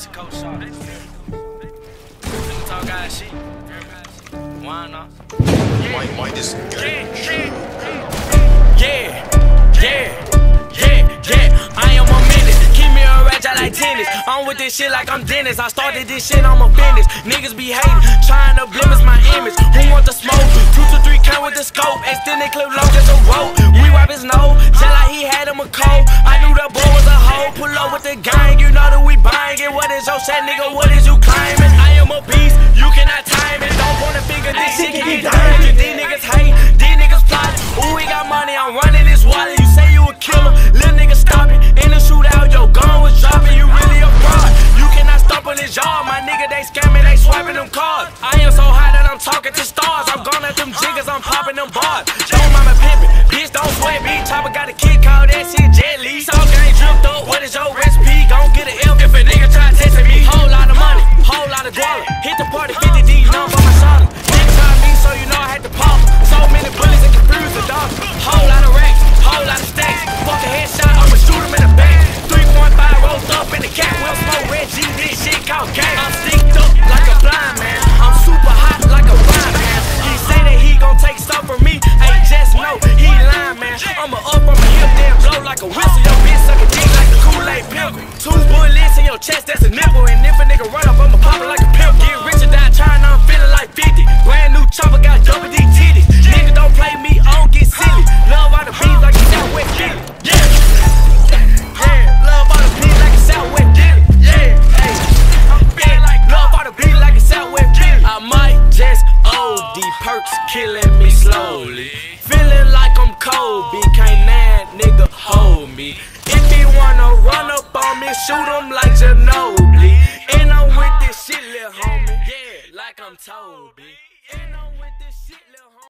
that's a coach shot. Talk guys shit. Why not? Why this guy? Yeah. I am a menace. Keep me on ratchet like tennis. I'm with this shit like I'm Dennis. I started this shit, I'm offended. Niggas be hating, trying to blemish my image. Who want the smoke? 2 to 3 count with the scope. Extended clip long as a rope. We wipe his nose, tell like he had him a cold. I knew the boy was a hoe. Pull up with the gang, you know that we buying it. What is your set, nigga? What is you climbing? I am a beast, you cannot time it. Don't want to figure this shit, can be dying. These niggas hate, these niggas plotting. Ooh, we got money, I'm running this wallet. You say you a killer, little nigga stop it. In the shootout, your gun was dropping. You really a fraud, you cannot stop on this yard. My nigga, they scamming, they swiping them cards. I am so high that I'm talking to stars. I'm gone at them jiggers, I'm popping them bars. Don't mama pimping, bitch, don't sweat me. Chopper got a kid, call that shit jelly. So gang dripped up, what is your recipe? Gon' get an L if a nigga try testing me. Whole lot of money, whole lot of dollar. Hit the party, 50 D, none for my solid. Nigga tried me, so you know I had to pop. So many bullets and confused the dog. Whole lot of racks, whole lot of stacks. Fuck a headshot, I'ma shoot him in the back. 3.5 rolls up in the cap. We'll smoke red G, this shit called gang. I'm sticked up like a blind man. I'm super hot like a blind man. He say that he gon' take stuff from me. Ain't just no, he lying, man. I'ma up on my hip, damn blow like a whistle. Your bitch suck a dick like a Kool-Aid pimp. 2 bullets in your chest, that's a nipple. And if a nigga run up, I'ma pop it like a pimp. Get rich or die trying, I'm feeling like 50. Brand new chopper, got double D titties. Nigga don't play me, I don't get silly. Love all the beats like a Southwest Philly. Yeah, love all the beats like a Southwest Philly. Yeah, hey, I'm feeling like love all the beats like a Southwest Philly. I might just OD, perks killing me slowly. Feeling like I'm Kobe, can't that nigga hold me. If he wanna run up on me, shoot him like Ginobili. And I'm with this shit, lil' homie. Yeah, like I'm Toby. And I'm with this shit, lil' homie.